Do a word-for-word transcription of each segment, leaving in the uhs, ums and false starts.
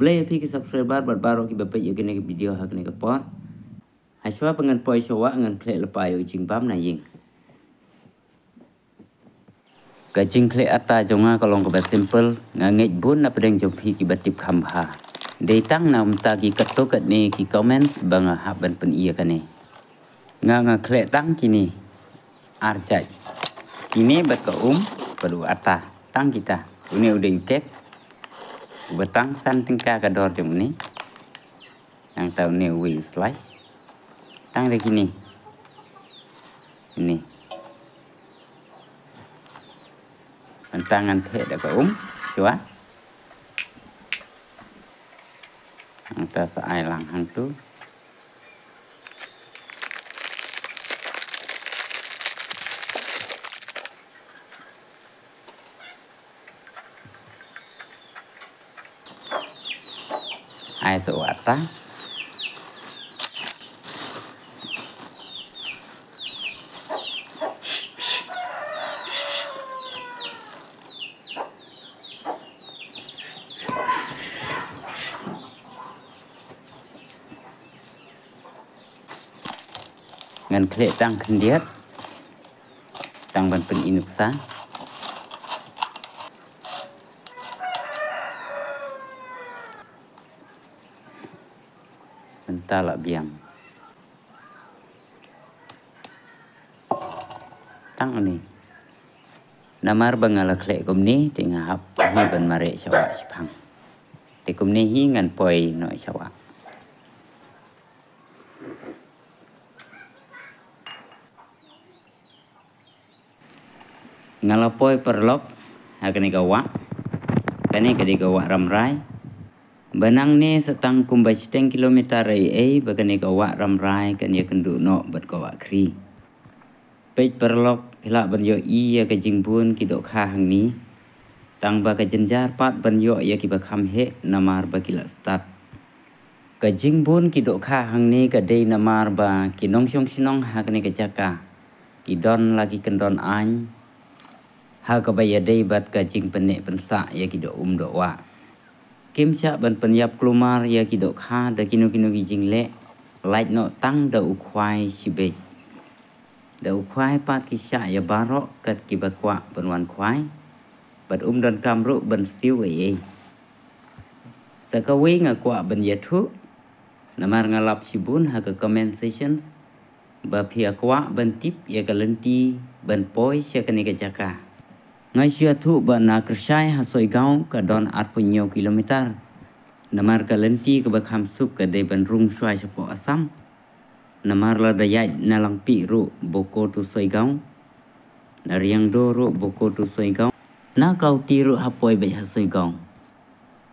Ublay api ke subscriber baru ki bapak yo kene video hak ne kapor. Haswa pengen poi sowa ngan klek lepayo jingpam na ying. Ka jingklek atta jonga kolong ka simple ngangej bun na pedeng jompi ki batip khamha. Dei tang na umta ki katokat ne ki comments banga haban pen ia kane. Nganga klek tang kini arjai. Kini baka um perlu atta tang kita. Une udah yuket. Betang san tingka kador jom ni. Yang tahu ne we slice. Tang de kini. Ini. Tangan teh dah kau um, coba. Angta seai langhang tu. Ai sewata. Ngan klek tang kendiat tang ban pen inuksa mentalak biang tang ni namar bangala klek kumni tengah hap ni ban mare sawak sipang te kumni hi ngan poi no sawak ngalapoi perlok hakani gawa kani kadi gawa ramrai benang ni setang kumbai seteng kilometer ai ai bagani gawa ramrai kani kendu no bat gawa kri pej perlok hilak ban yo i ya ke jingbun kidok kha hang ni tang ba ke jenjar pat ban yo ya ki bakham he namar bagila start ke jingbun kidok kha hang ni ka dei namar ba kinong syong sinong hakani ke jaka kidon lagi kendon an Hakbayadai bat kacing penek pensak ya kidok um dokwa. Kimcak ban penyap kelumar ya kidok kha da kinu-kinu gijing lek. Lait no tang da ukwai sibek. Da ukwai pat kisyak ya barok kat kibakwa penwan kwai. Bat um dan kamruk ban siu ye. Sakawi ngakwa ban yathu. Namar ngalap sibun haka comment sessions. Ba pia kwa ban tip ya kalenti ban poi syakane kajaka. Ngasya thu ba na krshai hasoi gaung ka don at punyo kilometer namar ka lenti ka bakham suk ka dei ban rung swai sapo asam namar la dayai na langpi ru boko tu soi gaung na riang do ru boko tu soi gaung na kau ti ru hapoi be hasoi gaung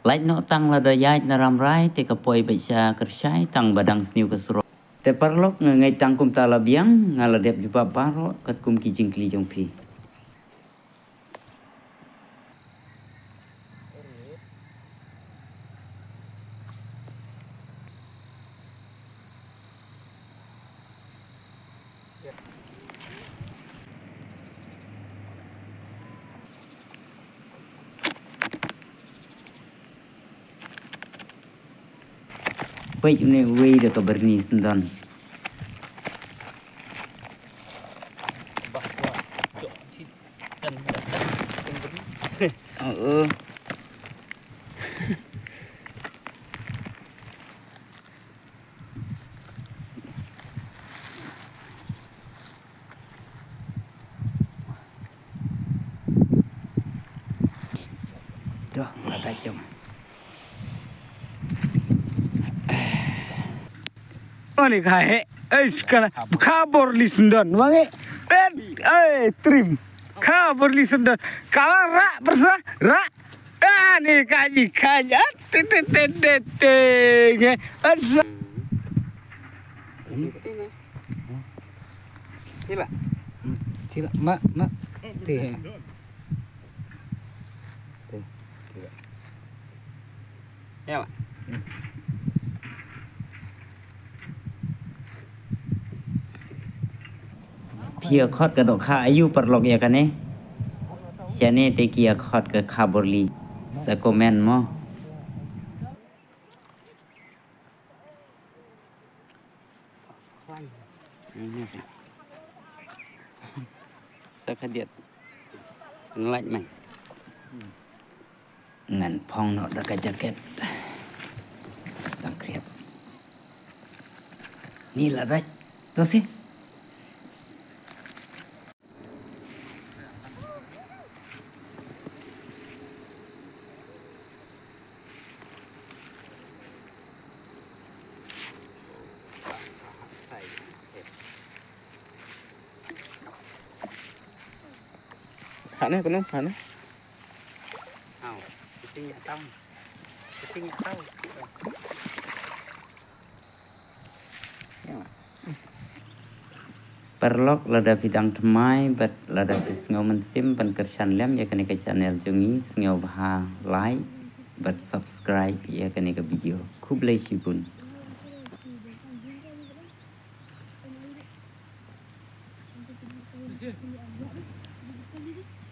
lait no tang la dayai na ramrai te ka poi be sya krshai tang badang sniu ka sro te parlok ngai tang kum ta la biang ngala dep jupa baro kat kum ki jingkli jongpi baik ini way dah keberni sendan oh dah ada jam Ani kahe, eh sekarang kabur lisendan, wangi, eh, eh trim, kabur lisendan, kalau rak persa, rak, ani kaji kaji, te te te te te, eh, persa. Sila, sila, mak mak, teh, teh, sila, ya mak. Kia khot ka dok kha ayu perlok ya kane chane te kia khot ka kha borli sa comment mo Saka diệt lạnh mày ngàn phong nọ ra cái jacket tăng khiết ni là vậy tôi xin Hana kenapa Hana? Aw, kita nggak tahu, kita nggak tahu. Perlok lada bidang demai, ber lada bisngau mensim penkerjaan lem ya kene ke channel jungi sngau bah like, ber subscribe ya kene ke video. Kublai sibun. Terima kasih.